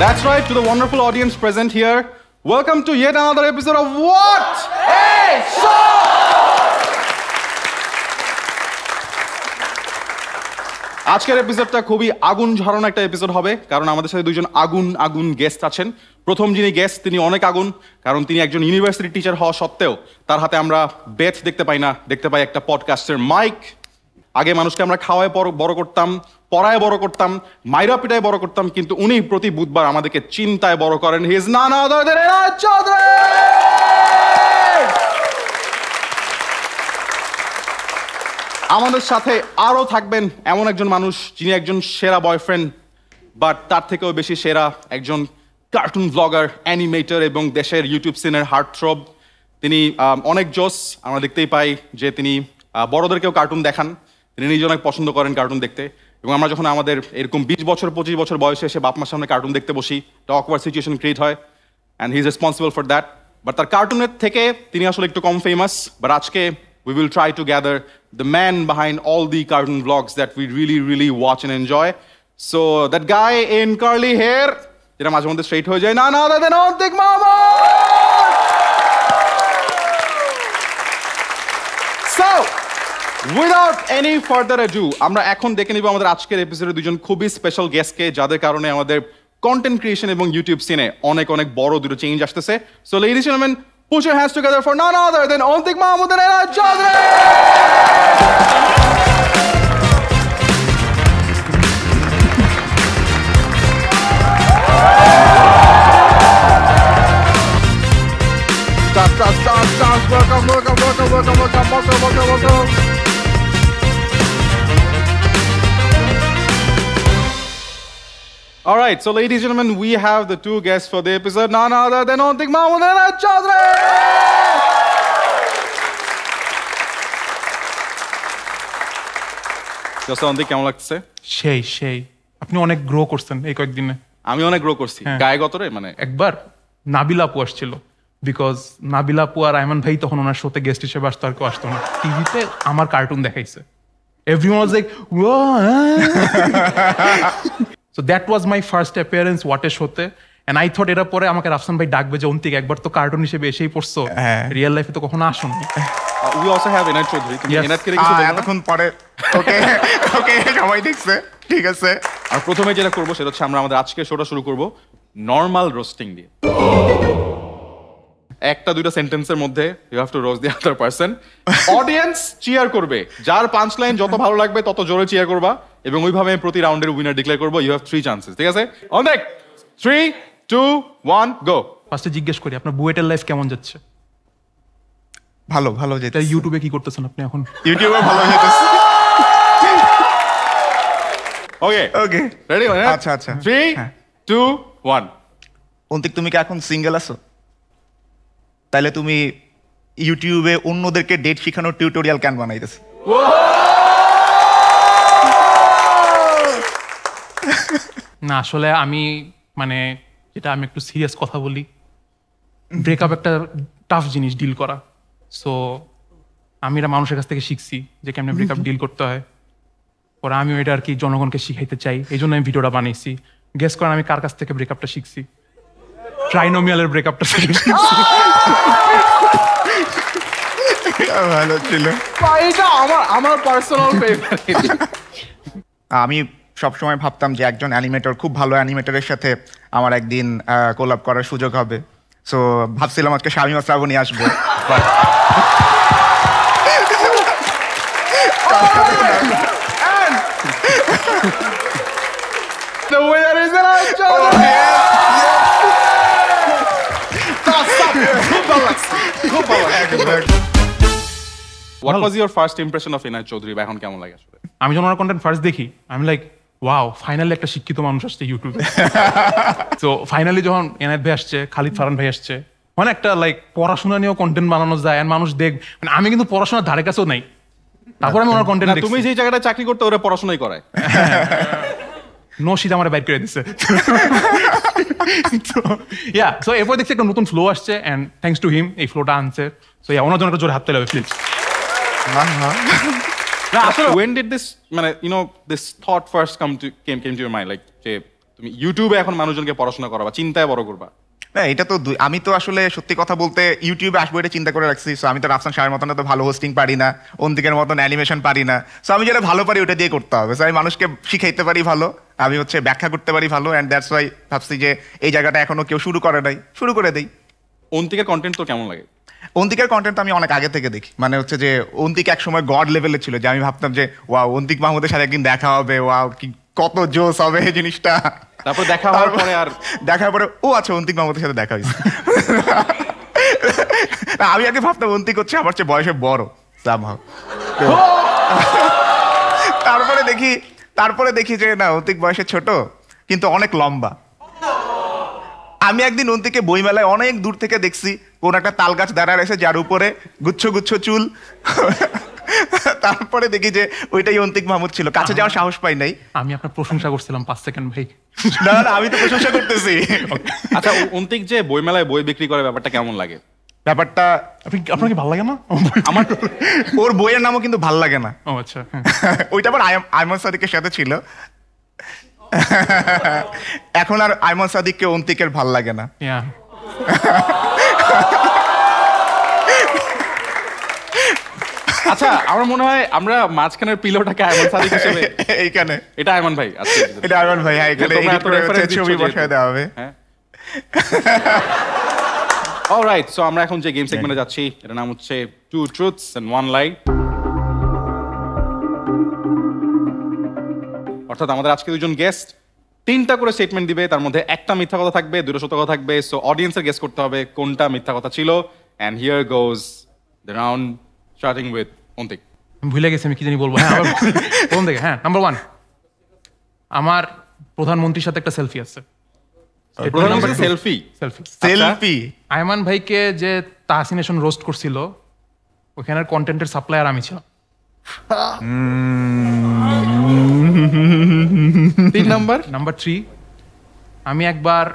That's right, to the wonderful audience present here. Welcome to yet another episode of What a Show! Today's episode is very agun-jharon episode because we have agun guests. The first guest is onek agun because he is a university teacher. We can see a podcaster mic. আগে মানুষকে আমরা খাওয়ায় বড় করতাম পড়ায় বড় করতাম মাইরা পিটায় বড় করতাম কিন্তু উনি প্রতি বুধবার আমাদেরকে চিন্তায় বড় করেন he is none other than Enayet Chowdhury আমাদের সাথে আরো থাকবেন এমন একজন মানুষ যিনি একজন সেরা বয়ফ্রেন্ড বাট তার থেকেও বেশি সেরা একজন কার্টুন ব্লগার অ্যানিমেটর এবং দেশের ইউটিউব সিনের হার্টথ্রব তিনি অনেক জোস আমরা দেখতেই পাই যে তিনি বড়দেরকেও কার্টুন দেখান তিনি নিজে অনেক পছন্দ করেন কার্টুন দেখতে এবং আমরা যখন আমাদের এরকম ২০ বছর ২৫ বছর বয়সে এসে বাপ মার সামনে কার্টুন দেখতে বসি একটা অকওয়ার্ড সিচুয়েশন ক্রিয়েট হয় and he is responsible for that but তার কার্টুনের থেকে তিনি আসলে একটু কম ফেমাস বাট আজকে we will try to gather the man behind all the cartoon blogs that we really watch and enjoy so that guy in curly hair যেটা মাঝে মধ্যে স্ট্রেট হয়ে যায় না না দাদা Antik Mahmud so Without any further ado, আমরা এখন দেখে নিব আমাদের আজকের এপিসোডে দুজন খুবই স্পেশাল গেস্টকে যাদের কারণে আমাদের কন্টেন্ট ক্রিয়েশন এবং ইউটিউব সিনে অনেক অনেক বড় দুটো চেঞ্জ আসতেছে so ladies and gentlemen put your hands together for none other than Antik Mahmud and Enayet Chowdhury Welcome. All right, so ladies and gentlemen, we have the two guests for the episode. None other than Antik Mahmud and Enayet Chowdhury. Just Antik, কেমন লাগছে? সেই। আপনি অনেক grow করছেন এই কয়েকদিনে। আমি অনেক গ্রো করছি। গায়ে গতরে মানে একবার নাবিলা আপু আসছিল। বিকজ নাবিলা আপু আর আয়মান ভাই তখন ওনার শোতে গেস্ট হিসেবে আসতো আর কেউ আসতো না টিভিতে আমার কার্টুন দেখাইছে everyone was like so that was my first appearance what a শোতে অ্যান্ড আই থট এরা পরে আমাকে রাফসান ভাই ডাকবে যে অন্তিক একবার তো কার্টুন হিসেবে এসেই পড়ছো রিয়েল লাইফে তো কখনো আসো না we also have Enayet Chowdhury তুমি এনায়েত কে কিছু বলবা এতক্ষণ পরে ওকে সবাই দেখছে ঠিক আছে আর প্রথমে যেটা করব সেটা হচ্ছে আমরা আমাদের আজকে শোটা শুরু করব নরমাল রোস্টিং দিয়ে একটা দুইটা সেন্টেন্সের মধ্যে you have to roast the other person audience cheer করবে যার পাঁচ লাইন যত ভালো লাগবে তত জোরে চিয়ার করবা এবং ওইভাবে প্রতি রাউন্ডের উইনার ডিক্লেয়ার করব ইউ হ্যাভ 3 চান্সেস ঠিক আছে অন দেখ 3 2 1 গো ফার্স্টে জিজ্ঞেস করি আপনার বুয়েটের লাইফ কেমন যাচ্ছে ভালো যাচ্ছে তাহলে ইউটিউবে কি করতেছেন আপনি এখন ইউটিউবে ভালো যাচ্ছে ওকে রেডি আচ্ছা 3 2 1 অন্তিক তুমি কি এখন সিঙ্গেল আছো তাহলে তুমি ইউটিউবে অন্যদেরকে ডেট শেখানোর টিউটোরিয়াল কেন বানাইতেছ না আসলে আমি মানে যেটা আমি একটু সিরিয়াস কথা বলি ব্রেকআপ একটা টাফ জিনিস ডিল করা সো আমি এটা মানুষের কাছ থেকে শিখছি যে কেমনে ব্রেকআপ ডিল করতে হয় পরে আমিও এটা আর কি জনগণকে শিখাইতে চাই এই জন্য আমি ভিডিওটা বানিয়েছি গেস করেন আমি কার কাছ থেকে ব্রেকআপটা শিখছি ট্রাইনোমিয়ালের ব্রেকআপটা শিখছি ভালো ছিল এটা আমার পার্সোনাল ফেভারিট আমি সবসময় ভাবতাম যে একজন অ্যানিমেটর খুব ভালো অ্যানিমেটরের সাথে আমার একদিন কোলাব করার সুযোগ হবে সো ভাবছিলাম আজকে শামীম আর শ্রাবণী আসবো What was your first impression of Enayet Chowdhury? এখন কেমন লাগে আসলে আমি যখন ওনার কন্টেন্ট ফার্স্ট দেখি আমি লাইক ওয়াও ফাইনালি একটা শিক্ষিত মানুষ আসছে ইউটিউবে সো ফাইনালি যখন এনায়েত ভাই আসছে খালিদ ফারান ভাই আসছে মানে একটা লাইক পড়াশোনা নিয়েও কন্টেন্ট বানানো যায় আর মানুষ দেখ মানে আমি কিন্তু পড়াশোনার ধারে কাছেও নাই তারপর আমি ওনার কন্টেন্ট দেখি তুমি যেই জায়গাটা চাকরি করতে ওরা পড়াশোনাই করায় নশিদ আমার বাইর করে দিচ্ছে সো এরপর দেখছি একটা নতুন ফ্লো আসছে অ্যান্ড থ্যাঙ্কস টু হিম এই ফ্লোটা আনছে সো ওনার জন্য একটা জোরে হাত তোলা please When did this, you know, this thought first came to your mind? Like, তুমি ইউটিউবে এখন মানুষজনকে পড়াশোনা করাবা, চিন্তায় বড় করবা না, এটা তো আমি তো আসলে সত্যি কথা বলতে ইউটিউবে আসবো এটা চিন্তা করে রাখছি। সো আমি তো রাফসান শাহের মতন তো ভালো হোস্টিং পারি না, অন্তিকের মতন অ্যানিমেশন পারি না, সো আমি যেটা ভালো পারি ওটা দিয়ে করতে হবে। সো আমি মানুষকে শিখাইতে পারি ভালো, আমি হচ্ছে ব্যাখ্যা করতে পারি ভালো, অ্যান্ড দ্যাটস ওয়াই ভাবছি যে এই জায়গাটা এখনো কেউ শুরু করে নাই, শুরু করে দেই। অন্তিকের কন্টেন্ট তো কেমন লাগে? অন্তিকের কন্টেন্ট আমি অনেক আগে থেকে দেখি, মানে হচ্ছে যে অন্তিক এক সময় গড লেভেলে ছিল, যে আমি ভাবতাম যে ওয়াও অন্তিক মাহমুদের সাথে একদিন দেখা হবে, ওয়াও কি কত জোশ হবে এই জিনিসটা। তারপর দেখা হওয়ার পরে আর দেখার পরে ও আচ্ছা অন্তিক মাহমুদের সাথে দেখা হয়েছে। আমি আগে ভাবতাম অন্তিক হচ্ছে আমার চেয়ে বয়সে বড়, তারপরে দেখি যে না অন্তিক বয়সে ছোট কিন্তু অনেক লম্বা। আমি একদিন অন্তিকে বইমেলায় অনেক দূর থেকে দেখছি, কোন একটা তাল গাছ দাঁড়া রয়েছে যার উপরে গুচ্ছ গুচ্ছ চুল, তারপরে দেখি যে ওইটাই অন্তিক মাহমুদ ছিল। কাছে যাওয়ার সাহস পাই নাই। আমি আপনার প্রশংসা করছিলাম 5 সেকেন্ড ভাই। না না আমি তো প্রশংসা করতেছি। আচ্ছা অন্তিক যে বইমেলায় বই বিক্রি করে ব্যাপারটা কেমন লাগে? ব্যাপারটা আপনার কি ভালো লাগে না? আমার ওর বইয়ের নামও কিন্তু ভালো লাগে না। ও আচ্ছা, ওইটা আবার আইমান সাদিকের সাথে ছিল। এখন আর আইমান সাদিককে অন্তিকের ভাল লাগে না। আচ্ছা আমার মনে হয় আমরা মাঝখানের পিলোটাকে আইমান সাদিক হিসেবে এইখানে, এটা আইমান ভাই, এটা আইমান ভাই, হ্যাঁ এখানে এডিট করে ছবি বসায় দেওয়া হবে। অলরাইট, সো আমরা এখন যে গেম সেগমেন্টে যাচ্ছি এর নাম হচ্ছে 2 Truths and 1 Lie, অর্থাৎ আমাদের আজকে দুজন গেস্ট তিনটা করে স্টেটমেন্ট দিবে, তার মধ্যে একটা মিথ্যা কথা থাকবে, 2টা সত্য কথা থাকবে। সো অডিয়েন্সের গেস করতে হবে কোনটা মিথ্যা কথা ছিল। And here goes the round, starting with Antik. আমি ভুলে গেছি আমি কি জানি বলবো। হ্যাঁ কোন থেকে? হ্যাঁ নাম্বার 1, আমার প্রধানমন্ত্রীর সাথে একটা সেলফি আছে। প্রধানমন্ত্রী সেলফি সেলফি সেলফি আয়মান ভাইকে যে তাহসিনেশন রোস্ট করছিল ওখানের কন্টেন্টের সাপ্লায়ার আমি ছিলাম। 3, আমি একবার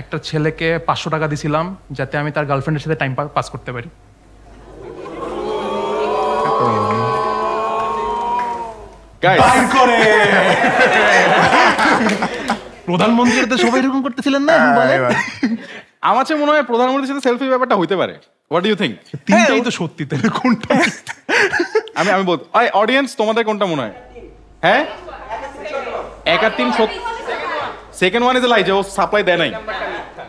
একটা ছেলেকে 500 টাকা দিয়েছিলাম যাতে আমি তার গার্লফ্রেন্ডের সাথে টাইম পাস করতে পারি। প্রধানমন্ত্রীর সাথে সবাই এরকম করতেছিলেন না? আমার মনে হয় প্রধানমন্ত্রীর সাথে সেলফি ব্যাপারটা হইতে পারে। What do you think? তিনটাই তো সত্যি, তাহলে কোনটা? আমি আমি বলতো অডিয়েন্স তোমাদের কোনটা মনে হয়? হ্যাঁ 1 আর 3 সত্যি, second one is a lie, যে ও সাপ্লাই দেয় নাই।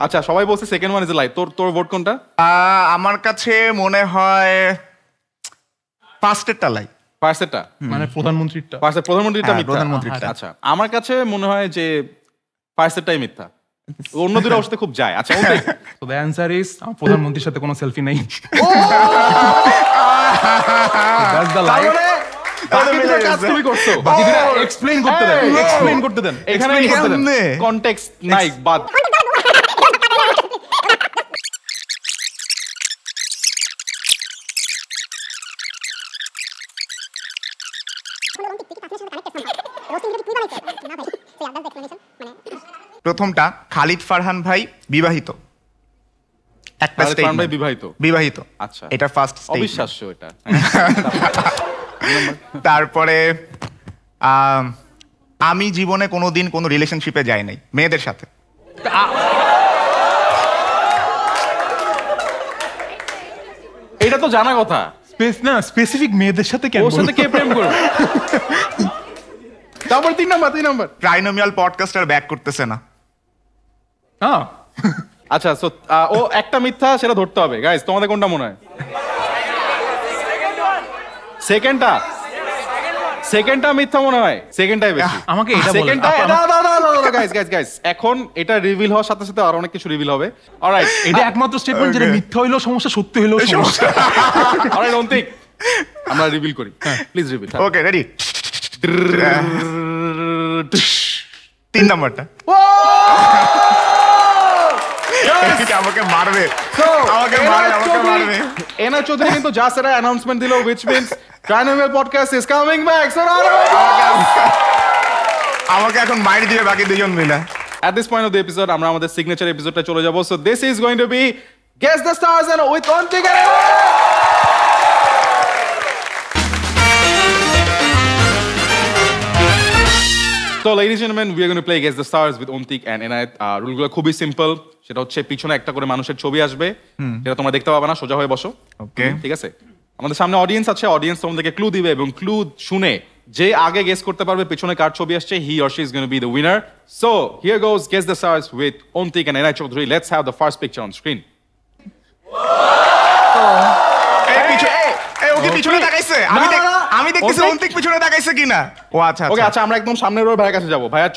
আচ্ছা সবাই বলছে second one is a lie. তোর ভোট কোনটা? আমার কাছে মনে হয় ফার্স্টেরটা লাই। ফার্স্টেরটা মানে প্রধানমন্ত্রীরটা? প্রধানমন্ত্রীরটা মিথ্যা। প্রধানমন্ত্রীরটা আচ্ছা, আমার কাছে মনে হয় যে ফার্স্টেরটাই মিথ্যা, অন্য দুটো অবস্থা খুব যায়। আচ্ছা okay, so the answer is প্রধানমন্ত্রীর সাথে কোনো সেলফি নাই। That's the lie. প্রথমটা খালিদ ফারহান ভাই বিবাহিত। একটা স্টেটমেন্ট ভাই বিবাহিত বিবাহিত, আচ্ছা এটা ফার্স্ট স্টেটমেন্ট, অবিশ্বাস্য এটা। তারপরে আমি জীবনে কোনোদিন কোনো রিলেশনশিপে যাই নাই মেয়েদের সাথে। এটা তো জানা কথা, স্পেস না স্পেসিফিক মেয়েদের সাথে কেন, ওর সাথে কে প্রেম করবে? তারপর 3 নাম্বার ট্রাইনোমিয়াল পডকাস্টার ব্যাক করতেছে না। হ্যাঁ আচ্ছা, সো ও একটা মিথ্যা সেটা ধরতে হবে। গাইস তোমাদের কোনটা মনে হয়? সেকেন্ডটা মিথ্যা মনে হয়, সেকেন্ডটাই বেশি। আমাকে এটা বলো সেকেন্ডটা। না গাইস এখন এটা রিভিল হওয়ার সাথে সাথে আর অনেক কিছু রিভিল হবে। অলরাইট, এটা একমাত্র স্টেটমেন্ট যেটা মিথ্যা হইলো সমস্যা, সত্যি হইলো সমস্যা। অলরাইট অন্তিক, আমরা রিভিল করি, প্লিজ রিভিল। ওকে রেডি, 3 নাম্বারটা। আমাকে মারবে। এনায় চৌধুরী কিন্তু জাস্ট একটা অ্যানাউন্সমেন্ট দিল, which means Trinomial Podcast is coming back. আমাকে এখন মাইর দিবে বাকি দুজন মিলে। At this point of the episode আমরা আমাদের সিগনেচার এপিসোডটা চলে যাব। So this is going to be Guess the Stars and with Antik and So, ladies and gentlemen, we are going to play Guess the Stars with Antik and Enayet. Rule গুলো খুবই simple. সেটা হচ্ছে পিছনে একটা করে মানুষের ছবি আসবে। সেটা তোমরা দেখতে পাবে না, সোজা হয়ে বসো। ওকে, ঠিক আছে? আমাদের সামনে অডিয়েন্স আছে, অডিয়েন্স তোমাদেরকে ক্লু দিবে এবং ক্লু শুনে যে আগে গেস করতে পারবে পিছনে কার ছবি আসছে, he or she is going to be the winner. So, here goes Guess the Stars with Antik and Enayet Chowdhury. Let's have the first picture on screen.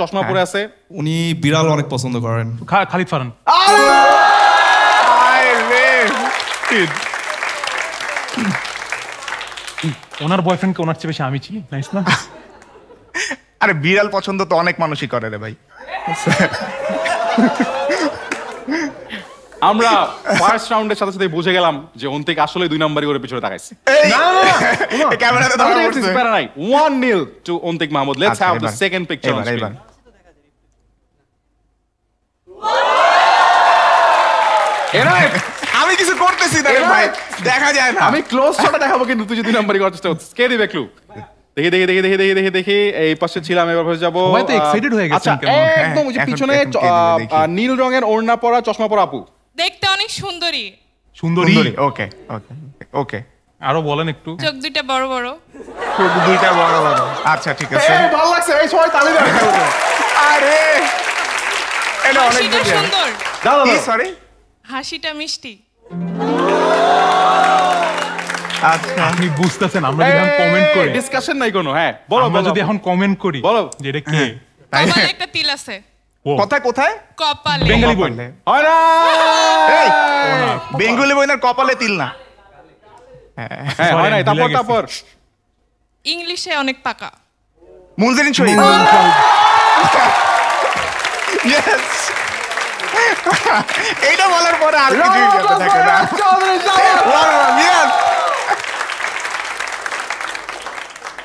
চশমা পরে আছে, উনি বিড়াল অনেক পছন্দ করেন। খালিদ ফারান ওনার বয়ফ্রেন্ড কে, ওনার চেয়ে বেশি আমি চিনি। আরে বিড়াল পছন্দ তো অনেক মানুষই করে রে ভাই। আমরা ফার্স্ট রাউন্ডের সাথে সাথে বুঝে গেলাম যে অন্তিক আসলে 2 নম্বরই করে পিছনে তাকাইছে। না না, ক্যামেরাতে ধরা পড়ছে। 1-0 to Antik Mahmud. Let's have the second picture on screen. এরা আমি কিছু করতেছি না ভাই, দেখা যায় না। আমি ক্লোজ শটটা দেখাবো কিন্তু তুই 2 নম্বরই করছিস। কে দিবে ক্লু? দেখি দেখি দেখি দেখি দেখি দেখি। এই পাশে ছিলাম, এবার পাশে যাব। ভাই তো এক্সাইটেড হয়ে গেছেন কেমন? একদম ওই যে পিছনে নীল রঙের ওড়না পরা চশমা পরা আপু, দেখতে অনেক সুন্দরী। সুন্দরী, ওকে ওকে ওকে। আরো বলেন একটু। চোখ দুইটা বড় বড়, চোখ দুইটা বড় বড়। আচ্ছা ঠিক আছে, এই ভালো লাগছে। এই সবাই তালি দাও। আরে এটা অনেক সুন্দর। দাও দাও। সরি, হাসিটা মিষ্টি। আচ্ছা আপনি বুঝতেছেন আমরা যখন কমেন্ট করি ডিসকাশন নাই কোনো। হ্যাঁ বলো, আমরা যদি এখন কমেন্ট করি বলো যে এটা কি। আমার একটা তিল আছে। কোথায় কোথায়? কপালে। বেঙ্গলি বই হয় না, বেঙ্গলি বই না, কপালে তিল না। হ্যাঁ হয় না। তারপর তারপর ইংলিশে অনেক পাকা। মুনজারিন শহীদ। ইয়েস, এইটা বলার পরে আর কিছু করতে থাকে না। ইয়েস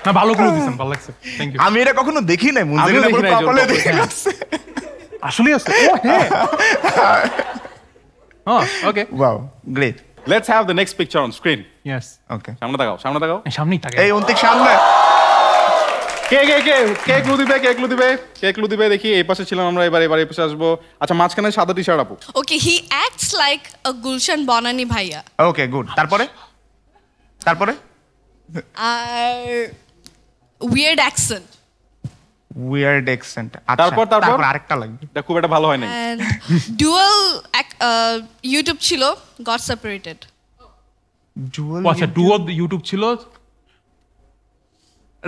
না, ভালো করে দিয়েছেন, ভালো লাগছে। Thank you. আমি এটা কখনো দেখি নাই। মুনজারিন বই কপালে তিল আছে। আচ্ছা মাঝখানে সাদা টি শার্ট আপু। Okay, he acts like a Gulshan Banani ভাইয়া। Okay good. তারপরে তারপরে উইয়ার্ড অ্যাকসেন্ট। weird accent. তারপর তারপর আরেকটা লাগবে, এটা খুব একটা ভালো হয় নাই। ডুয়াল ইউটিউব ছিল, গট সেপারেটেড। ডুয়াল, আচ্ছা ডুয়াল ইউটিউব ছিল।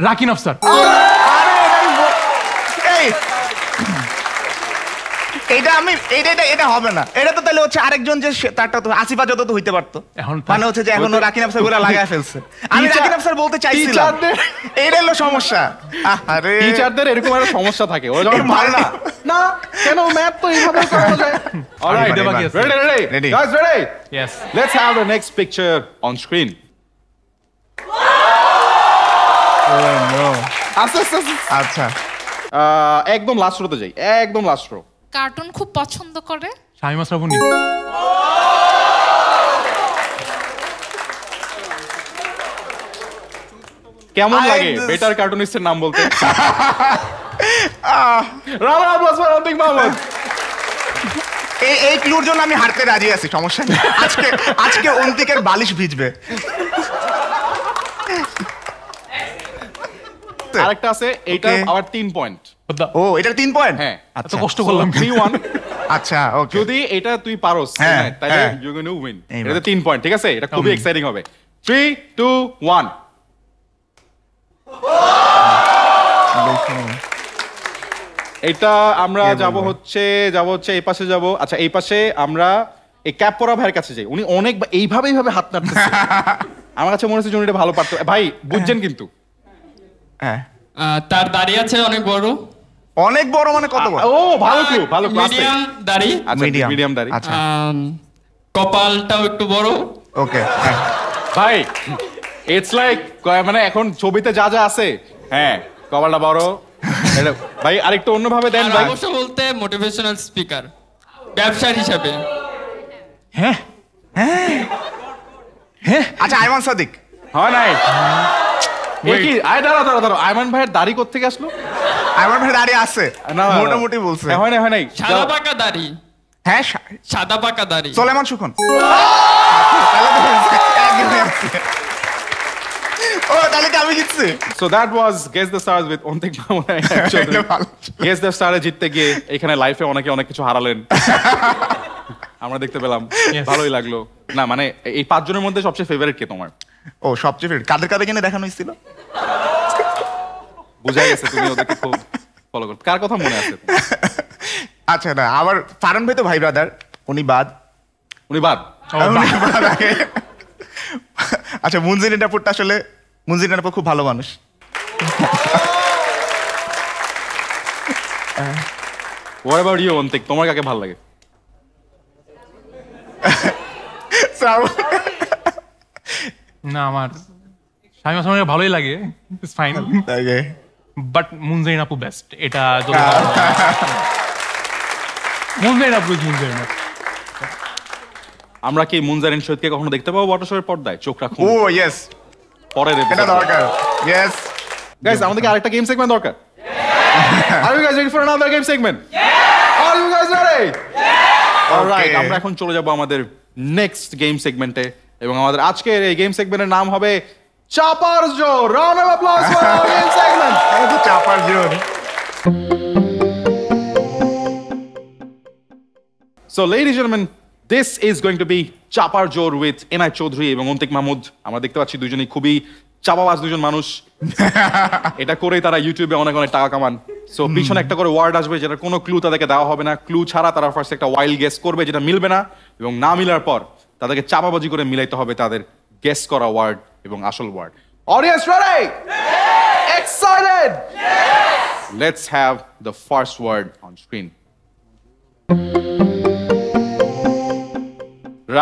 রাকিন আফসার। আরে এটা আমি এটা এটা হবে না। এটা তো তাহলে হচ্ছে আরেকজন যে তারটা তো আসিফা যত তো হইতে পারতো। এখন মানে হচ্ছে যে এখন রাকিন আফসার গুলো লাগায় ফেলছে। আমি রাকিন আফসার বলতে চাইছিলাম। এইটা হলো সমস্যা। আরে টিচারদের এরকম একটা সমস্যা থাকে, ওরা যখন পারে না না কেন ম্যাথ তো এইভাবে করা যায়। অলরাইট, বাকি আছে। Ready guys, ready? Yes. Let's have the next picture on screen. Oh no. আচ্ছা একদম লাস্ট রোতে যাই, একদম লাস্ট রো। কার্টুন খুব পছন্দ করে। শামিমা শ্রাবণী। কেমন লাগে বেটার কার্টুনিস্টের নাম বলতে? অন্তিক মাহমুদ। এই ক্লুর জন্য আমি হারতে রাজি আছি, সমস্যা নেই। আজকে আজকে অন্তিকের বালিশ ভিজবে। আরেকটা আছে, এইটা আবার 3 পয়েন্ট। ও এটা 3 পয়েন্ট। হ্যাঁ আচ্ছা, কষ্ট করলাম। 3-1। আচ্ছা ওকে, যদি এটা তুই পারোস তাহলে ইউ গোনা উইন। এটা 3 পয়েন্ট, ঠিক আছে? এটা খুবই এক্সাইটিং হবে। 3-2-1। এটা আমরা যাব হচ্ছে, যাব হচ্ছে এই পাশে যাব। আচ্ছা এই পাশে আমরা এই ক্যাপ পরা ভাইয়ের কাছে যাই। উনি অনেক এইভাবে এইভাবে হাত নাড়তেছে। আমার কাছে মনে হচ্ছে যে উনি এটা ভালো পারতো। ভাই বুঝছেন কিন্তু। হ্যাঁ তার দাড়ি আছে অনেক বড়। অনেক বড় মানে কত বড়? ও ভালো কিউ, ভালো ক্লাসে। মিডিয়াম দাড়ি। আচ্ছা মিডিয়াম দাড়ি। আচ্ছা কপালটাও একটু বড়। ওকে ভাই ইটস লাইক, মানে এখন ছবিতে যা যা আছে। হ্যাঁ কপালটা বড়। ভাই আরেকটু অন্যভাবে দেন ভাই। অবশ্য বলতে মোটিভেশনাল স্পিকার ব্যবসায়ী হিসেবে। হ্যাঁ হ্যাঁ আচ্ছা আইমান সাদিক। হ্যাঁ নাই। আয়মান ভাইয়ের দাড়ি কোত্থেকে আসলো? আমার ভাই দাড়ি আছে মোটামুটি বলছে হয় নাই সাদা পাকা দাড়ি হ্যাঁ সাদা পাকা দাড়ি Suleman Sukhon Oh, that's how we get. So that was Guess the Stars with Antik Mahmud and Enayet Chowdhury. Guess the Stars জিততে গিয়ে এখানে লাইফে অনেকে অনেক কিছু হারালেন। আমরা দেখতে পেলাম ভালোই লাগলো। না মানে এই পাঁচ জনের মধ্যে সবচেয়ে ফেভারিট কে তোমার? ও সবচেয়ে ফেভারিট কাদের কাদের কেন দেখানো হয়েছিল? বুঝা গেছে তুমি ওদেরকে খুব ফলো করতে। কার কথা মনে আছে? আচ্ছা না আমার ফারান ভাই তো ভাই ব্রাদার উনি বাদ। উনি বাদ। আচ্ছা মুনজিন এটাপুরটা আসলে মুনজিন এটাপুর খুব ভালো মানুষ What about you Antik তোমার কাকে ভালো লাগে না আমার শামিম আসমানকে ভালোই লাগে ইটস ফাইন ওকে বাট মুনজিন আপু বেস্ট এটা যত মুনজিন আপু মুনজিন আমরা কি মুনজারিন শহীদকে কখনো দেখতে পাবো What a Show এর পর্দায় চোখ রাখুন ও ইয়েস পরে রে এটা দরকার ইয়েস গাইস আমাদের কি আরেকটা গেম সেগমেন্ট দরকার are you guys ready for another game segment all you guys ready alright আমরা এখন চলে যাব আমাদের নেক্সট গেম সেগমেন্টে এবং আমাদের আজকের এই গেম সেগমেন্টের নাম হবে চাপার জোর round of applause for our game segment চাপার জোর so ladies and gentlemen This is going to be Chapar Jor with Enayet Chowdhury এবং Antik Mahmud আমরা দেখতে পাচ্ছি দুজনেই খুবই চাপাবাজ দুজন মানুষ এটা করেই তারা ইউটিউবে অনেক অনেক টাকা কামান সো পিছনে একটা করে ওয়ার্ড আসবে যেটা কোনো ক্লু তাদেরকে দেওয়া হবে না ক্লু ছাড়া তারা ফার্স্ট একটা ওয়াইল্ড গেস করবে যেটা মিলবে না এবং না মিলার পর তাদেরকে চাপাবাজি করে মিলাইতে হবে তাদের গেস করা ওয়ার্ড এবং আসল word audience ready excited let's have the first word on screen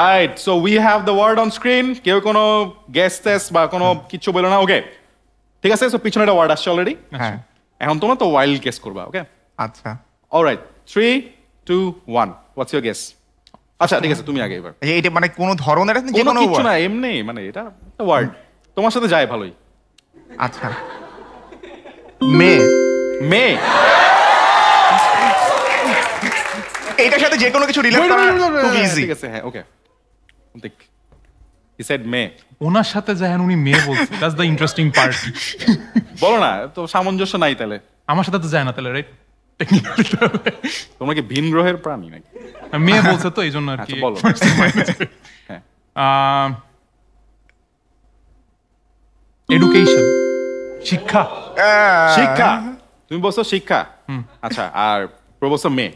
Right, so we have the word on screen. Keo kono guess test ba kono kichu bolo na okay. Thik ache so pichone eta word asche already. Ha. Ekhon tomra to wild guess korba okay. Acha. All right. 3 2 1. What's your guess? Acha thik ache tumi age ebar. Eta mane kono dhoroner na je kono word. Kichu na emni mane eta ekta word. Tomar sathe jay bhaloi. Acha. Me. Etar sathe je kono kichu relate kora খুব easy. Thik ache ha okay. Antik he said me onar sathe jayen uni me bolche that's the interesting part bolo na to samonjosho nai tale amar sathe to jay na tale right technically tomra ki bhin groher prani naki me bolche to ejonno ar ki bolo ha education shikkha tumi bolcho shikkha acha ar proboso me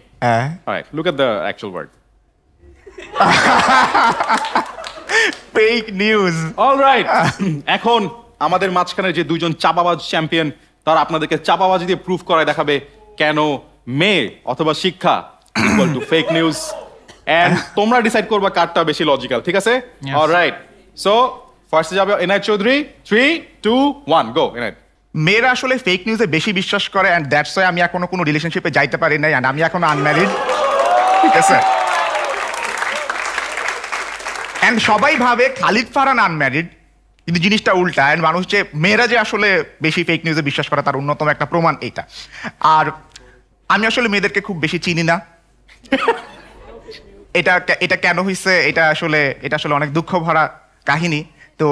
all right look at the actual word Fake news. All right. এখন আমাদের মাঝখানে যে দুজন চাপাবাজ champion তারা আপনাদেরকে চাপাবাজি দিয়ে proof করায় দেখাবে কেন মে অথবা শিক্ষা equal to fake news and তোমরা ডিসাইড করবা কারটা বেশি লজিক্যাল ঠিক আছে অলরাইট সো ফার্স্টে যাবে এনায়েত চৌধুরী 3 2 1 গো এনায়েত মেয়েরা আসলে ফেক নিউজে বেশি বিশ্বাস করে এন্ড দ্যাটস ওয়াই আমি এখনো কোনো রিলেশনশিপে যাইতে পারি নাই এন্ড আমি এখনো আনম্যারিড ঠিক আছে এন্ড সবাই ভাবে খালিদ ফারান আনম্যারিড কিন্তু জিনিসটা উল্টা এন্ড মানুষ যে মেয়েরা যে আসলে বেশি ফেক নিউজে বিশ্বাস করে তার অন্যতম একটা প্রমাণ এইটা আর আমি আসলে মেয়েদেরকে খুব বেশি চিনি না এটা এটা কেন হয়েছে এটা আসলে অনেক দুঃখ ভরা কাহিনী তো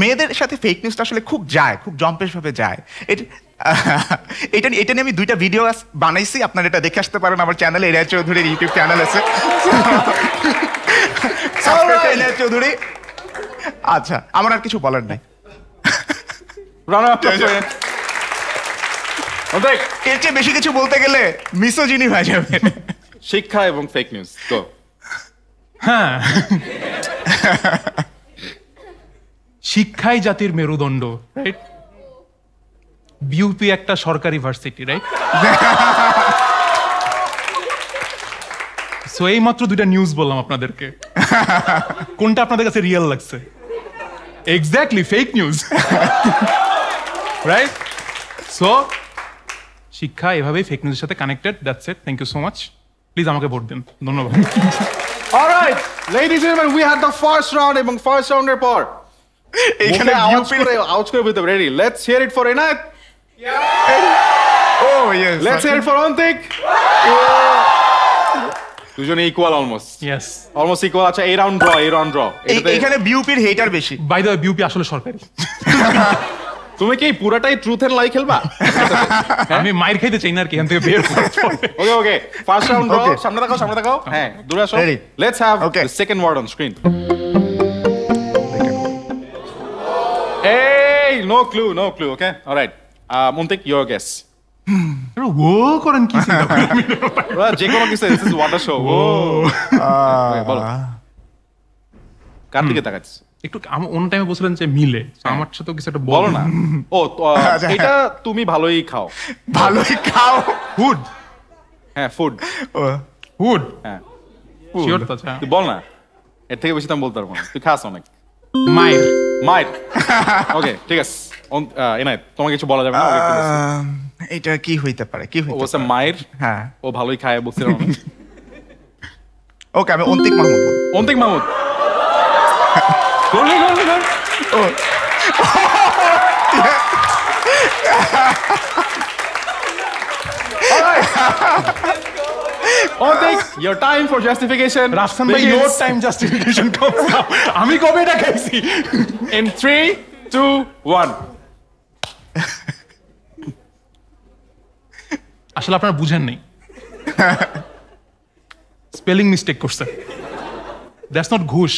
মেয়েদের সাথে ফেক নিউজটা আসলে খুব যায় খুব জম্পেশভাবে যায় এটা নিয়ে আমি দুইটা ভিডিও বানাইছি আপনারা এটা দেখে আসতে পারেন আমার চ্যানেলে এনায়েত চৌধুরীর ইউটিউব চ্যানেল আছে চৌধুরী আচ্ছা আমার আর কিছু বলার নাই বেশি কিছু বলতে গেলে মিসোজিনি হয়ে যাবে শিক্ষা এবং ফেক নিউজ তো হ্যাঁ শিক্ষাই জাতির মেরুদণ্ড রাইট বিউপি একটা সরকারি ভার্সিটি রাইট সো এই মাত্র দুইটা নিউজ বললাম আপনাদেরকে কোনটা আপনাদের কাছে রিয়েল লাগছে exactly fake news right so শিক্ষা এভাবেই ফেক নিউজের সাথে connected that's it thank you so much please আমাকে ভোট দেন ধন্যবাদ alright ladies and gentleman we had the first round এবং ফার্স্ট রাউন্ডের পর এখানে আউট করে ready let's hear it for Enayet ও Oh, yes. Let's hear it for Antik. দুজনে equal almost. Yes, almost equal. আচ্ছা, এই রাউন্ড ড্র, এই রাউন্ড ড্র। এখানে বিউপির হেটার বেশি। বাই দ্য ওয়ে, বিউপি আসলে সরকারি। তুমি কি পুরাটাই ট্রুথ এন্ড লাই খেলবা? আমি মাইর খাইতে চাই না আর কি, এখান থেকে বের হও। Okay okay, first round draw. সামনে তাকাও, সামনে তাকাও। হ্যাঁ, দূরে আসো। Let's have the second word on screen. এই no clue, no clue. Okay, alright. Antik, your guess. Whoa, Karan kisi na. Jacob kisi. This is What a Show. Whoa. Bolo. Karthik takaits. Ektu am on time e bolchilen je mile. So amar sathe kichu ekta bolo na. Oh, eta tumi bhaloi khao. Bhaloi khao. Food. Ha, food. Food. Ha. Sure to acha. Tu bol na. Er theke beshi tam bolte parbo na. Tu khas onek. Mair. Mair. Okay, ঠিক আছে। Enayet, তোমাকে কিছু বলা যাবে না। এটা কি হইতে পারে? কি হইতে পারে? ওসব মায়ের। হ্যাঁ, ও ভালোই খায় বলছিলাম। ওকে, আমি অন্তিক মাহমুদ। অন্তিক মাহমুদ। গোল গোল গোল। ও Antik, your time for justification. Rafsan ভাই, your time justification comes now. আমি কবে এটা খাইছি? In 3, 2, 1. আসলে আপনারা বুঝেন নাই, স্পেলিং মিস্টেক করছে। দ্যাটস নট ঘুষ,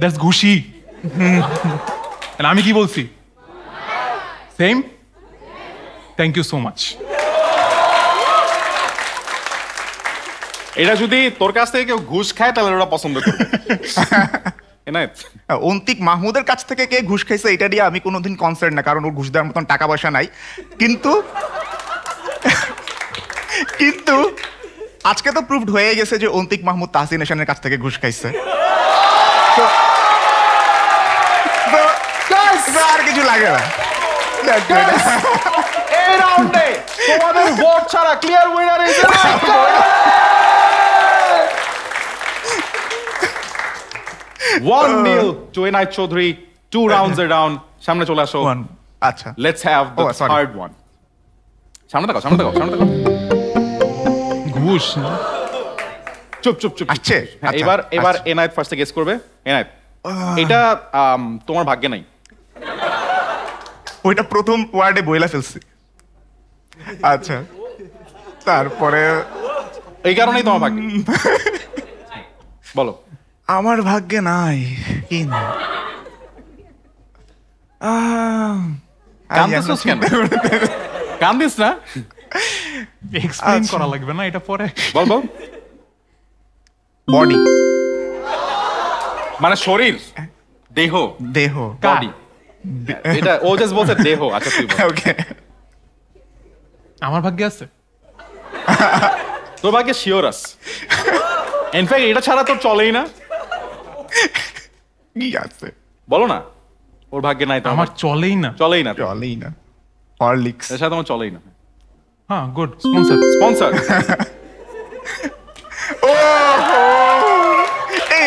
দ্যাটস ঘুষি। আর আমি কি বলছি? Same. Thank you so much. এটা যদি তোর কাছ থেকে কেউ ঘুষ খায় তাহলে ওরা পছন্দ করবে। এনায়েত, অন্তিক মাহমুদের কাছ থেকে কে ঘুষ খাইছে এটা দিয়ে আমি কোনোদিন কনসার্ন না, কারণ ওর ঘুষ দেওয়ার মতন টাকা পয়সা নাই। কিন্তু আজকে তো প্রুভড হয়ে গেছে যে অন্তিক মাহমুদ তাহসিনের কাছ থেকে ঘুষ খাইছে। আর কিছু লাগে না। এই রাউন্ডে তোমাদের ভোট ছাড়া clear winner is one nil to Enayet Chowdhury। 2 rounds are down. সামনে চলে আসো। আচ্ছা, let's have the third one. সামনে তাকাও, সামনে তাকাও, সামনে তাকাও। ঘুষ না। চুপ চুপ চুপ। আচ্ছা, এবার এবার Enayet ফার্স্ট গেস করবে। Enayet, এটা তোমার ভাগ্যে নাই। ওইটা প্রথম ওয়ার্ডে বইলা ফেলছি। আচ্ছা, তারপরে এই কারণেই তোমার ভাগ্যে। বলো। আমার ভাগ্যে নাই। কিন্তু কান্দিস কেন? কান্দিস না, এক্সপ্লেইন করা লাগবে না, এটা পরে বল। বল। বডি মানে শরীর, দেহ। দেহ, বডি। এটা ও জাস্ট বলছে দেহ। আচ্ছা, তুই বল। ওকে, আমার ভাগ্যে আছে। তোর ভাগ্যে শিওর আছে। ইনফ্যাক্ট এটা ছাড়া তো চলেই না। কি আছে বলো না? ওর ভাগ্যে নাই তো। আমার চলেই না, চলেই না, চলেই না। হরলিক্স এটা তো চলেই না। হ্যাঁ, গুড। Sponsor, sponsor. ও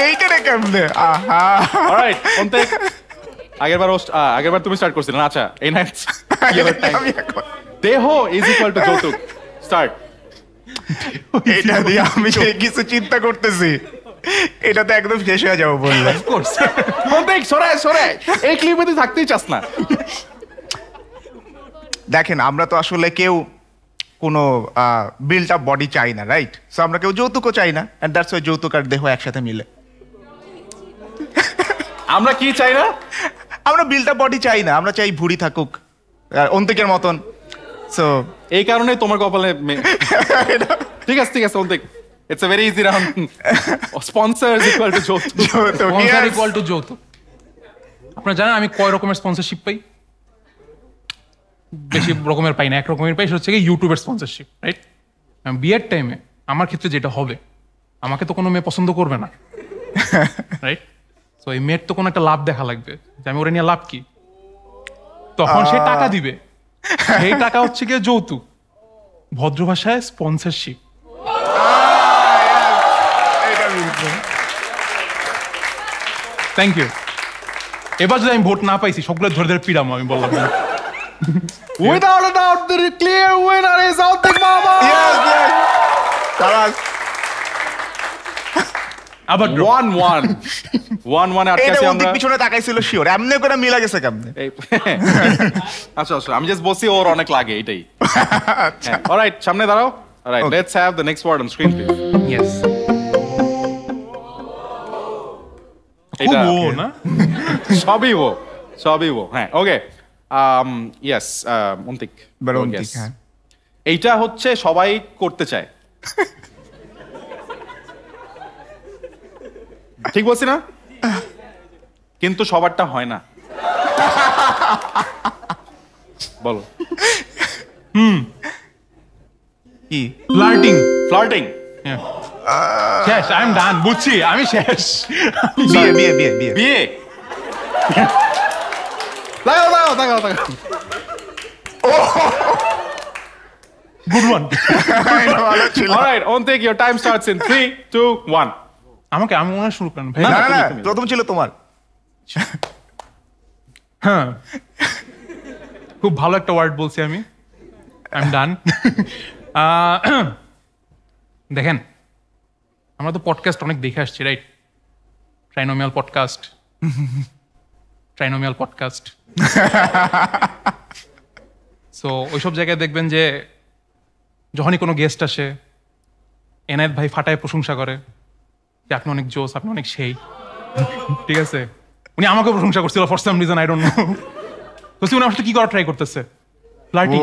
এইটা রে কেমনে? আহা, অলরাইট। Antik, আগেরবার হোস্ট, আগেরবার তুমি স্টার্ট করছিলে না। আচ্ছা, Enayet, your time. দেহ is equal to যৌতুক। স্টার্ট। এটা দিয়ে আমি কিছু চিন্তা করতেছি। এটা তো একদম শেষ হয়ে যাবো বললে। Of course. Antik, সরে সরে, এই ক্লিপে তুই থাকতেই চাস না। দেখেন, আমরা তো আসলে কেউ কোনো বিল্ড আপ বডি চাই না, রাইট? সো আমরা কেউ যৌতুকও চাই না, এন্ড দ্যাটস ওয়াই যৌতুক আর দেহ একসাথে মিলে। আমরা কি চাই না? আমরা বিল্ড আপ বডি চাই না, আমরা চাই ভুঁড়ি থাকুক অন্তিকের মতন। সো এই কারণে তোমার কপালে। ঠিক আছে, ঠিক আছে Antik, it's a very easy round. Sponsor equal to যৌতুক। স্পন্সর ইকুয়াল টু যৌতুক। আপনারা জানেন আমি কয় রকমের স্পন্সরশিপ পাই? বেশি রকমের পাই না, এক রকমের পাই। সেটা হচ্ছে ইউটিউবের স্পন্সরশিপ, রাইট? বিয়ের টাইমে আমার ক্ষেত্রে যেটা হবে, আমাকে তো কোনো মেয়ে পছন্দ করবে না, রাইট? তো এই মেয়ের তো কোনো একটা লাভ দেখা লাগবে যে আমি ওরা নিয়ে লাভ কি। তখন সে টাকা দিবে, সেই টাকা হচ্ছে গিয়ে যৌতুক, ভদ্র ভাষায় স্পন্সরশিপ। Thank you. এবার যদি আমি ভোট না পাইছি, সবগুলো ধরে ধরে পিড়াম। আমি বললাম Without a doubt, the clear winner is Antik Mahmud. Yes, yes. 1-1. 1-1 at kaise amra. Antik pichone takai silo sure. Amne kore mila geche kamne. Acha acha. Ami just bosi or onek lage etai. All right, samne darao. All right, okay. Let's have the next word on screen, please. Yes. Who na? Shabi wo. Okay. Yes, Antik. But Antik. Eta হচ্ছে সবাই করতে চায়। ঠিক বলছিস না? কিন্তু সবারটা হয় না। বলো। কি? Flirting. Yeah. Yes, I'm done. বুঝছি আমি শেষ। বিয়ে। Lago. Good one. All right, Antik, your time starts in 3, 2, 1. আমাকে আমি মনে শুরু করব। না, প্রথম ছিল তোমার। হ্যাঁ। খুব ভালো একটা ওয়ার্ড বলছি আমি। I'm done. দেখেন আমরা তো পডকাস্ট অনেক দেখে আসছি, রাইট? Trinomial podcast. সো ওইসব জায়গায় দেখবেন যে যখনই কোনো গেস্ট আসে এনায়েত ভাই ফাটায় প্রশংসা করে যে আপনি অনেক জোস, আপনি অনেক সেই, ঠিক আছে? উনি আমাকে প্রশংসা করছিল for some reason, I don't know. বলছি উনি আসলে কি করা ট্রাই করতেছে, ফ্লার্টিং,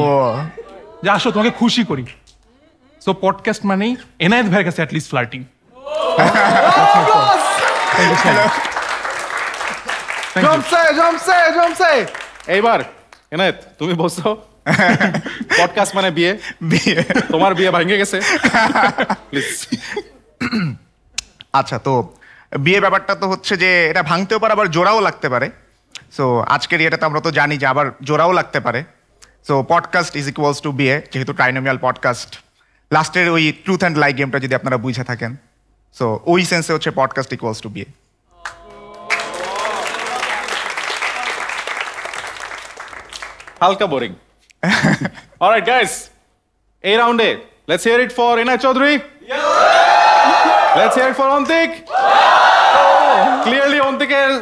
যে আসো তোমাকে খুশি করি। সো পডকাস্ট মানেই এনায়েত ভাইয়ের কাছে অ্যাটলিস্ট ফ্লার্টিং। জমছে। এইবার এনায়েত তুমি বলছো পডকাস্ট মানে বিয়ে, তোমার বিয়ে ভেঙে গেছে। আচ্ছা, তো বিয়ে ব্যাপারটা তো হচ্ছে যে এটা ভাঙতেও পারে আবার জোড়াও লাগতে পারে। সো আজকের ইয়েটা তো আমরা তো জানি যে আবার জোড়াও লাগতে পারে। So podcast is equals to বিয়ে, যেহেতু ট্রাইনোমিয়াল পডকাস্ট, লাস্টের ওই ট্রুথ অ্যান্ড লাই গেমটা যদি আপনারা বুঝে থাকেন, সো ওই সেন্সে হচ্ছে পডকাস্ট ইকুয়ালস টু বিয়ে। Halka boring. All right, guys. A round A. Let's hear it for Enayet Chowdhury. Yeah. Let's hear it for Antik. Yeah. Clearly, Antik's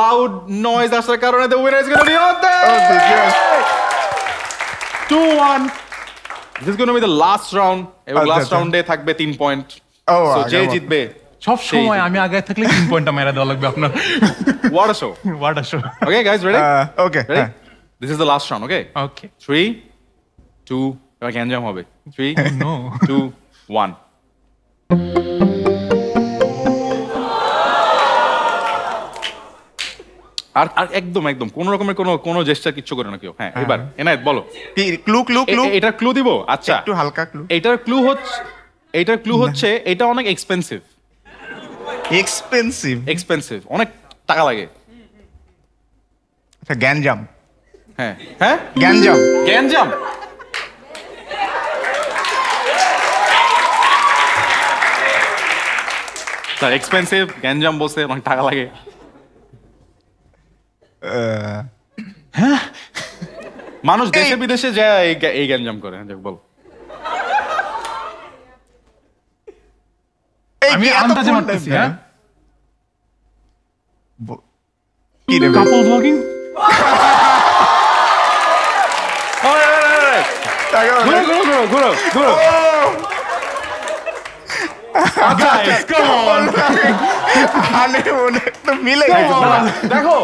loud noise. That's the reason the winner is going to be Antik. Antik, yes. 2-1. This is going to be the last round. Last round day thakbe 3 point. So Jay jitbe. Sob shomoy ami age thakle 3 point ta mera dewa lagbe apnar. What a show. What a show. Okay, guys, ready? Okay. Ready? This is the last round, okay? Okay. 3, 2, I can jump hobe. 3, 2, 1. আর একদম কোন রকমের কোনো gesture কিচ্ছু করে না কেউ। হ্যাঁ, এবার এনায়েত বলো। ক্লু এটা ক্লু দিব। আচ্ছা, একটু হালকা ক্লু। এটার ক্লু হচ্ছে এটা অনেক এক্সপেন্সিভ, অনেক টাকা লাগে। আচ্ছা, গ্যাঞ্জাম। হ্যাঁ, গ্যাঞ্জাম। স্যার এক্সপেন্সিভ, গ্যাঞ্জাম বসে অনেক টাকা লাগে। মানুষ দেশে বিদেশে যায় এই গ্যাঞ্জাম করে। যাক, বল। আমি আন্দাজে মারতেছি। হ্যাঁ, couple blogging. Guru. Guys, come on. তো মিলে গেছে। দেখো,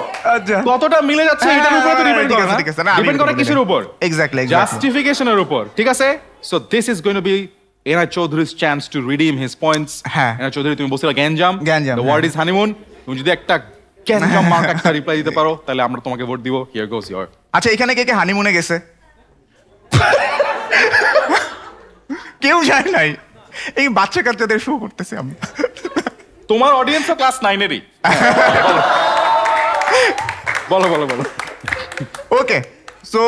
কতটা মিলে যাচ্ছে এটার উপর তো ডিপেন্ড করে। ঠিক আছে, না ডিপেন্ড করে কিসের উপর? এক্স্যাক্টলি জাস্টিফিকেশনের উপর, ঠিক আছে? So this is going to be Enayet Chowdhury's chance to redeem his points. Enayet Chowdhury, তুমি বলছিলা গ্যাঞ্জাম, the word is honeymoon. তুমি যদি একটা গ্যাঞ্জাম মার্ক একটা রিপ্লাই দিতে পারো তাহলে আমরা তোমাকে ভোট দিব। Here goes your. আচ্ছা, এখানে কে কে হানিমুনে গেছে? কেউ যায় নাই, এই বাচ্চা কাচ্চাদের শো করতেছি আমি। তোমার অডিয়েন্স তো ক্লাস 9-এরই। বলো। ওকে, সো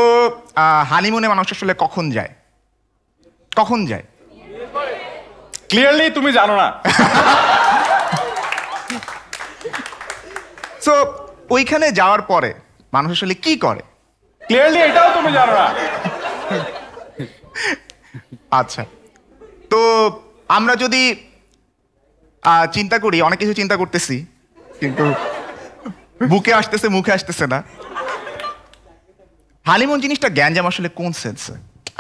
হানিমুনে মানুষ আসলে কখন যায়? ক্লিয়ারলি তুমি জানো না। সো ওইখানে যাওয়ার পরে মানুষ আসলে কি করে? ক্লিয়ারলি এটাও তুমি জানো না। আচ্ছা, তো আমরা যদি চিন্তা করি, অনেক কিছু চিন্তা করতেছি কিন্তু বুকে আসতেছে, মুখে আসতেছে না। হালিমন জিনিসটা গ্যাঞ্জাম আসলে কোন সেন্সে?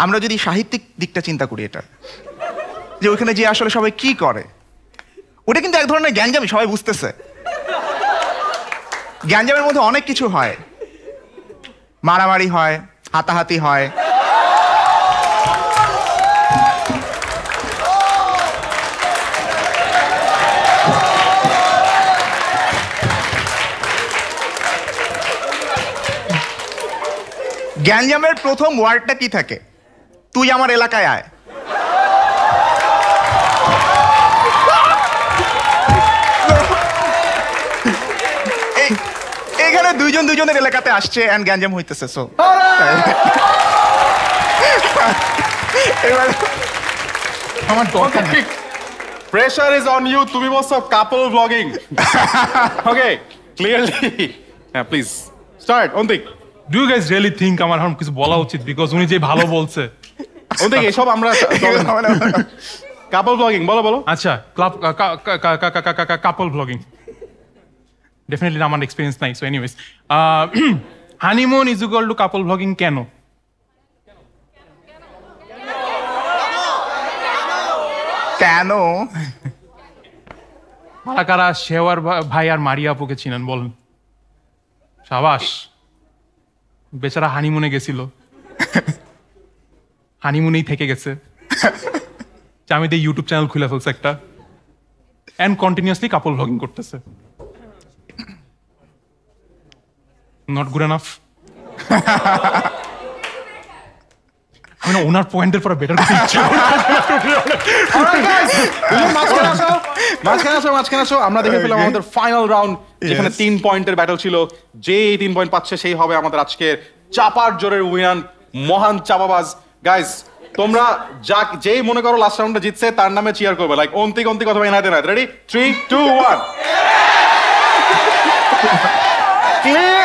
আমরা যদি সাহিত্যিক দিকটা চিন্তা করি, এটা যে ওইখানে যে আসলে সবাই কি করে, ওটা কিন্তু এক ধরনের গ্যাঞ্জামই, সবাই বুঝতেছে। গ্যাঞ্জামের মধ্যে অনেক কিছু হয়, মারামারি হয়, হাতাহাতি হয়, গ্যাঞ্জামের প্রথম ওয়ার্ডটা কি থাকে? তুই আমার এলাকায় আয়। এখানে দুইজন দুইজনের এলাকাতে আসছে এন্ড গ্যাঞ্জাম হইতেছে। সো আমার দরকার ঠিক প্রেসার ইজ অন ইউ। তুমি বলছো কাপল ব্লগিং, ওকে ক্লিয়ারলি। হ্যাঁ, please start. Antik, do you guys really think আমার এখন কিছু বলা উচিত? বিকজ উনি যে ভালো বলছে। অন্তিক, এসব আমরা কাপল ব্লগিং বলো বলো। আচ্ছা, club couple blogging definitely not my experience নাই। So anyways, honeymoon is equal to couple vlogging কেন? কেন কারা কারা শেওয়ার ভাই আর মারিয়া আপুকে চিনেন বলেন? সাবাস, বেচারা হানিমুনে গেছিল, হানিমুনেই থেকে গেছে। আমি তো ইউটিউব চ্যানেল খুলে ফেলছে একটা এন্ড কন্টিনিউয়াসলি কাপল ভ্লগিং করতেছে। not good enough. I mean, ওনার পয়েন্টের পর বেটার কিছু ইচ্ছা। অলরাইট গাইস, মাঝখানে আসো। আমরা দেখে ফেললাম আমাদের ফাইনাল রাউন্ড, যেখানে 3 পয়েন্টের ব্যাটল ছিল। যে 3 পয়েন্ট পাচ্ছে সেই হবে আমাদের আজকের চাপার জোরের উইনার, মহান চাপাবাজ। গাইস, তোমরা যেই মনে করো লাস্ট রাউন্ডে জিতছে তার নামে চিয়ার করবে, লাইক অন্তিক অথবা Enayet. Ready, 3 2 1 clear.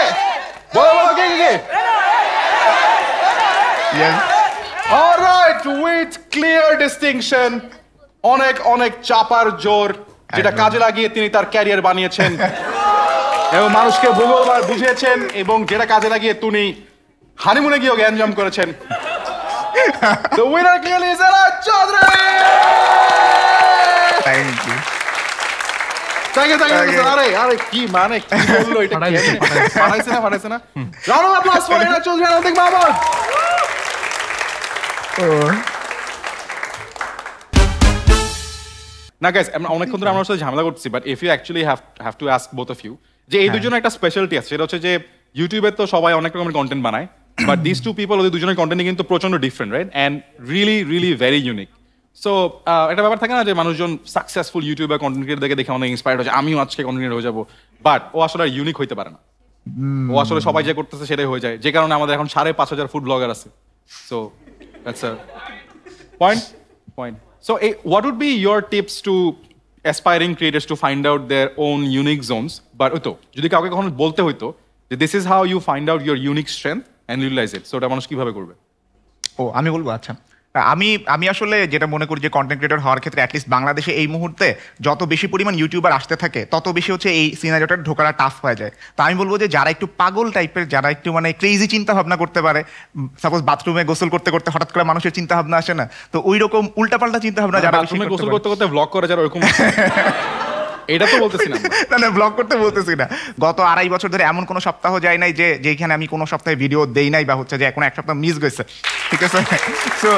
All right, with clear distinction, অনেক অনেক চাপার জোর, যেটা কাজে লাগিয়ে তিনি তার ক্যারিয়ার বানিয়েছেন এবং মানুষকে ভূগোল বুঝিয়েছেন, এবং যেটা কাজে লাগিয়ে তিনি হানিমুনে গিয়েও গ্যাঞ্জাম করেছেন। The winner clearly is Enayet Chowdhury. Thank you. অনেকক্ষণ ধরে আমার সাথে ঝামেলা করছি, but if you actually have to ask both of you, যে এই দুজনের একটা স্পেশালিটি আছে, সেটা হচ্ছে যে ইউটিউবে তো সবাই অনেক রকমের কন্টেন্ট বানায়, বাট দিস টু পিপল, ওদের দুজনের কন্টেন্ট কিন্তু প্রচন্ড different, right? And really really very unique. So একটা ব্যাপার থাকে না, যে মানুষজন সাকসেসফুল ইউটিউবার কন্টেন্ট ক্রিয়েটর দেখে অনেক ইন্সপায়ার্ড হচ্ছে, আমিও আজকে কন্টেন্ট ক্রিয়েটর হয়ে যাবো, বাট ও আসলে ইউনিক হইতে পারে না। ও আসলে সবাই যা করতেছে সেটাই হয়ে যায়, যে কারণে আমাদের এখন 5,500 ফুড ব্লগার আছে। So that's a point. So what would be your tips to aspiring creators to find out their own unique zones? But ওই তো, যদি কাউকে কখনো বলতে হইতো যে this is how you find out your unique strength and utilize it, so ওটা মানুষ কীভাবে করবে? ও, আমি বলবো। আচ্ছা, আমি আসলে যেটা মনে করি, যে কন্টেন্ট ক্রিয়েটর হওয়ার ক্ষেত্রে অ্যাটলিস্ট বাংলাদেশে এই মুহূর্তে যত বেশি পরিমাণ ইউটিউবার আসতে থাকে, তত বেশি হচ্ছে এই সিনারিওটার ঢোকাটা টাফ হয়ে যায়। তো আমি বলবো যে যারা একটু পাগল টাইপের, যারা একটু মানে ক্রেজি চিন্তাভাবনা করতে পারে, সাপোজ বাথরুমে গোসল করতে করতে হঠাৎ করে মানুষের চিন্তাভাবনা আসে না, তো ওই রকম উল্টাপাল্টা চিন্তাভাবনা যারা গোসল করতে করতে ব্লগ করে, যারা ওইরকম, এটা তো বলতেছি না, না ব্লগ করতে বলতেছি না। গত 2.5 বছর ধরে এমন কোনো সপ্তাহ যায় নাই যে যেখানে আমি কোনো সপ্তাহে ভিডিও দেই নাই, বা হচ্ছে যে এখন এক সপ্তাহ মিস গেছে। ঠিক আছে, সো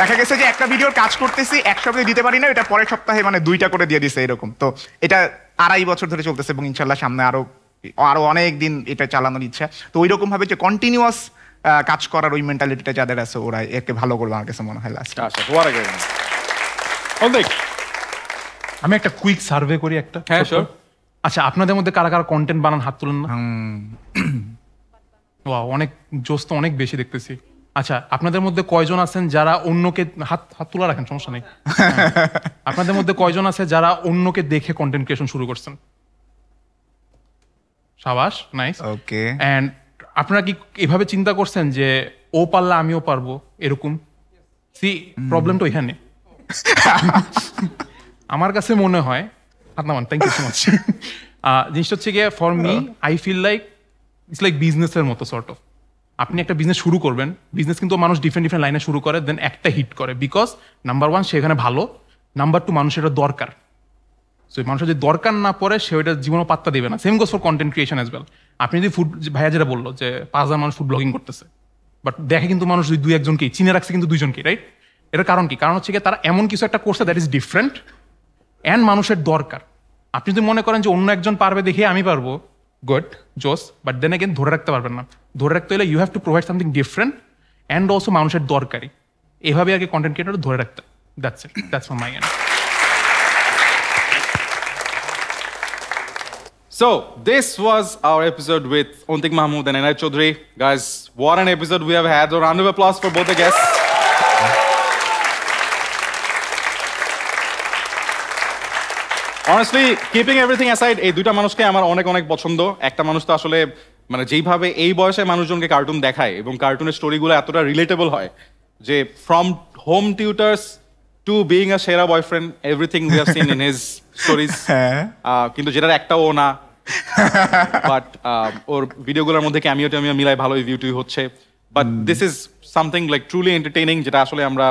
দেখা গেছে যে একটা ভিডিওর কাজ করতেছি, এক সপ্তাহে দিতে পারি না, এটা পরের সপ্তাহে মানে 2টা করে দিয়ে দিছে এরকম। তো এটা 2.5 বছর ধরে চলতেছে, এবং ইনশাল্লাহ সামনে আরো অনেক দিন এটা চালানোর ইচ্ছা। তো ওই রকম ভাবে যে কন্টিনিউয়াস কাজ করার ওই মেন্টালিটিটা যাদের আছে, ওরা একে ভালো করবে আমার কাছে মনে হয়। আমি একটা কুইক সার্ভে করি একটা। হ্যাঁ, শিওর। আচ্ছা, আপনাদের মধ্যে কারা কারা কন্টেন্ট বানান, হাত তুলেন না। ওয়াও, অনেক জোস, তো অনেক বেশি দেখতেছি। আচ্ছা, আপনাদের মধ্যে কয়জন আছেন যারা অন্যকে হাত তুলে রাখেন, সমস্যা নেই। আপনাদের মধ্যে কয়জন আছে যারা অন্যকে দেখে কন্টেন্ট ক্রিয়েশন শুরু করছেন? সাবাস, নাইস। ওকে, এন্ড আপনারা কি এভাবে চিন্তা করছেন যে ও পারলে আমিও পারবো এরকম? সি প্রবলেম তো এখানে। আমার কাছে মনে হয় Adnan, thank you so much, জিনিসটা হচ্ছে গিয়ে for me I feel like it's like বিজনেসের মতো সর্ট অফ। আপনি একটা বিজনেস শুরু করবেন, বিজনেস কিন্তু মানুষ ডিফারেন্ট ডিফারেন্ট লাইনে শুরু করে, দেন একটা হিট করে বিকজ নাম্বার ওয়ান সেখানে ভালো, নাম্বার টু মানুষের এটা দরকার। সো মানুষের যদি দরকার না পড়ে সে ওইটা জীবনে পাত্তা দেবে না। Same goes for content creation as well. আপনি যদি ফুড ভাইয়া যেটা বললো যে 5,000 মানুষ ফুড ব্লগিং করতেছে, বাট দেখে কিন্তু মানুষ যদি 2-1জনকেই চিনে রাখছে, কিন্তু 2জনকেই, রাইট? এটার কারণ কি? কারণ হচ্ছে তারা এমন কিছু একটা করছে দ্যাট ইজ ডিফারেন্ট অ্যান্ড মানুষের দরকার। আপনি যদি মনে করেন যে অন্য একজন পারবে দেখে আমি পারবো, গুড জোস, বাট দেন এগেন ধরে রাখতে পারবেন না। ধরে রাখতে হলে you have to provide something different and also মানুষের দরকারি। এভাবে আর কি কন্টেন্ট ক্রিয়েটর ধরে রাখতে। That's it, that's from my end. So, this was our episode with Antik Mahmud and Enayet Chowdhury. Guys, what an episode we have had. A round of applause for both the guests. Honestly, keeping everything aside, এই দুইটা মানুষকে আমার অনেক অনেক পছন্দ। একটা মানুষ তো আসলে মানে যেইভাবে এই বয়সে মানুষজনকে কার্টুন দেখায় এবং কার্টুনের স্টোরিগুলো এতটা রিলেটেবল হয় যে from home tutors to being a সেরা boyfriend, everything we have seen in his stories. কিন্তু যেটার একটাও না, বাট ওর ভিডিওগুলোর মধ্যে ক্যামিও ট্যামিও মিলাই ভালোই ভিউ টিউ হচ্ছে। But this is something like truly entertaining, যেটা আসলে আমরা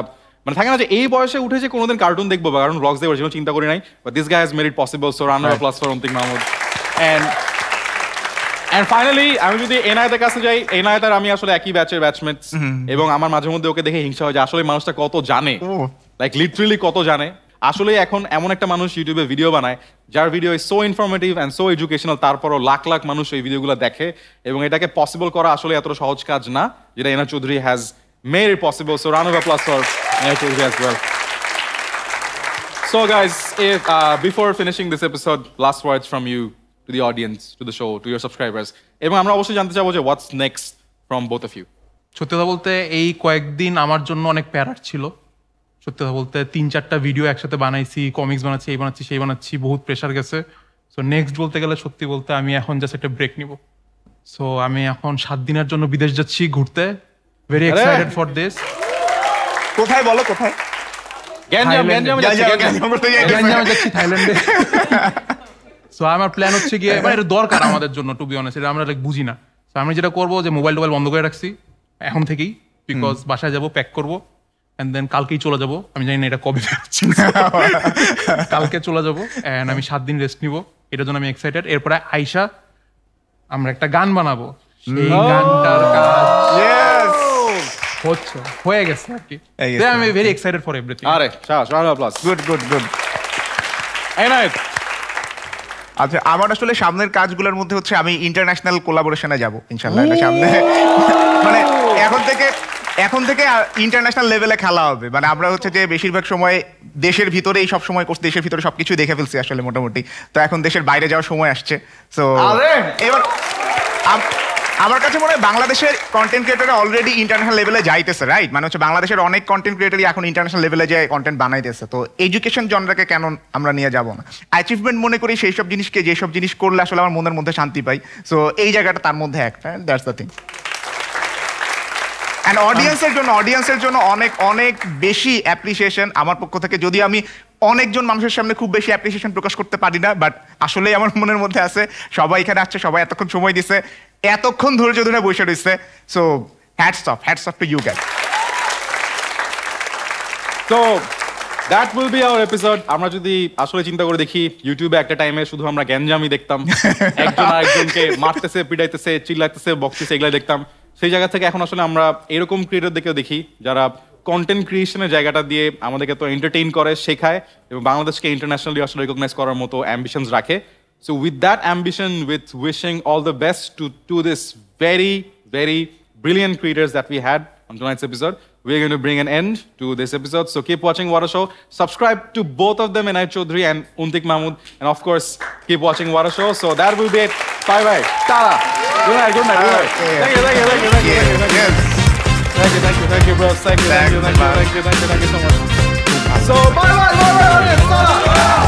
মানে থাকে না যে এই বয়সে উঠে যে কোনোদিন কার্টুন দেখবো বা কার্টুন ব্লগস দেখবো সেরকম চিন্তা করি নাই। But this guy has made it possible. So round of applause for Antik Mahmud and finally আমি যদি এনায়েতের কাছে যাই, এনায়েত আর আমি আসলে একই ব্যাচের ব্যাচমেটস এবং আমার মাঝে মধ্যে ওকে দেখে হিংসা হয় যে আসলে মানুষটা কত জানে, লাইক লিটারালি কত জানে। আসলে এখন এমন একটা মানুষ ইউটিউবে ভিডিও বানায় যার video is so informative and so educational, তারপরও লাখ লাখ মানুষ এই ভিডিওগুলো দেখে এবং এটাকে পসিবল করা আসলে এত সহজ কাজ না, যেটা Enayet Chowdhury has made it possible. So round of applause for Enayet Chowdhury as well. So guys, before finishing this episode, last words from you to the audience, to the show, to your subscribers, এবং আমরা অবশ্যই জানতে চাবো যে what's next from both of you. সত্যি কথা বলতে এই কয়েকদিন আমার জন্য অনেক প্যারার ছিল। সত্যি কথা বলতে 3-4টা ভিডিও একসাথে বানাইছি, কমিক্স বানাচ্ছি, এই বানাচ্ছি সেই বানাচ্ছি, বহুত প্রেশার গেছে। সো নেক্সট বলতে গেলে সত্যি বলতে আমি এখন জাস্ট একটা ব্রেক নিব। সো আমি এখন 7 দিনের জন্য বিদেশ যাচ্ছি ঘুরতে। Very excited for this. কোথায় বলো, কোথায়? গ্যাঞ্জামে যাচ্ছি, থাইল্যান্ডে। সো আমার প্ল্যান হচ্ছে গিয়ে মানে এটা দরকার আমাদের জন্য, টু বি অনেস্ট, এটা আমরা লাইক বুঝি না। সো আমি যেটা করবো যে মোবাইল বন্ধ করে রাখছি এখন থেকেই, বিকজ বাসায় যাবো, প্যাক করবো, and then কালকেই চলে যাবো। আমি জানি না এটা কবে যাচ্ছি, কালকে চলে যাবো and আমি 7 দিন রেস্ট নিব, এটার জন্য আমি এক্সাইটেড। এরপরে আইসা আমরা একটা গান বানাবো, সেই গানটার কাজ হয়ে গেছে আর কি। আমি ভেরি এক্সাইটেড ফর এভরিথিং। আরে শাবাশ, round of applause. Good good good. Enayet, আচ্ছা আমার আসলে সামনের কাজগুলোর মধ্যে হচ্ছে আমি ইন্টারন্যাশনাল কোলাবোরেশনে যাব ইনশাআল্লাহ। এটা সামনে মানে এখন থেকে ইন্টারন্যাশনাল লেভেলে খেলা হবে। মানে আমরা হচ্ছে যে বেশিরভাগ সময় দেশের ভিতরেই সব সময় করছি, দেশের ভিতরে সবকিছুই দেখে ফেলছি আসলে মোটামুটি। তো এখন দেশের বাইরে যাওয়ার সময় আসছে। সো এবার আমার কাছে মনে হয় বাংলাদেশের কন্টেন্ট ক্রিয়েটররা অলরেডি ইন্টারন্যাশনাল লেভেলে যাইতেছে, রাইট? মানে হচ্ছে বাংলাদেশের অনেক কন্টেন্ট ক্রিয়েটরই এখন ইন্টারন্যাশনাল লেভেলে যায় কন্টেন্ট বানাইতেছে। তো এডুকেশন জনরাকে কেন আমরা নিয়ে যাবো না? অ্যাচিভমেন্ট মনে করি সেই সব জিনিসকে, যেসব জিনিস করলে আসলে আমার মনের মধ্যে শান্তি পাই। সো এই জায়গাটা তার মধ্যে একটা, দ্যাটস দ্য থিং। অ্যান্ড অডিয়েন্সের জন্য অনেক অনেক বেশি অ্যাপ্রিসিয়েশন আমার পক্ষ থেকে। যদি আমি অনেকজন মানুষের সামনে খুব বেশি অ্যাপ্রিসিয়েশন প্রকাশ করতে পারি না, বাট আসলেই আমার মনের মধ্যে আছে সবাই এখানে আসছে, সবাই এতক্ষণ সময় দিচ্ছে, এতক্ষণ ধৈর্য ধরে বসে রয়েছে। So hats off to you guys. তো that will be our episode. আমরা যদি আসলে চিন্তা করে দেখি, ইউটিউবে একটা টাইমে শুধু আমরা গ্যাঞ্জামি দেখতাম, একজন আরেকজনকে মারতেছে, পিটাইতেছে, চিল্লাইতেছে, বকতেছে, এগুলাই দেখতাম। সেই জায়গা থেকে এখন আসলে আমরা এরকম ক্রিয়েটরদেরকেও দেখি যারা কন্টেন্ট ক্রিয়েশনের জায়গাটা দিয়ে আমাদেরকে তো এন্টারটেইন করে, শেখায় এবং বাংলাদেশকে ইন্টারন্যাশনালি আসলে রিকগনাইজ করার মতো অ্যাম্বিশনস রাখে। So with that ambition, with wishing all the best to this very very brilliant creators that we had on tonight's episode, we are going to bring an end to this episode. So keep watching What a Show. Subscribe to both of them, Enayet Chowdhury and Antik Mahmud, and of course keep watching What a Show. So that will be it. Bye bye. Tara. Good night. Thank you bro. Thank you so much. So bye bye. Tara.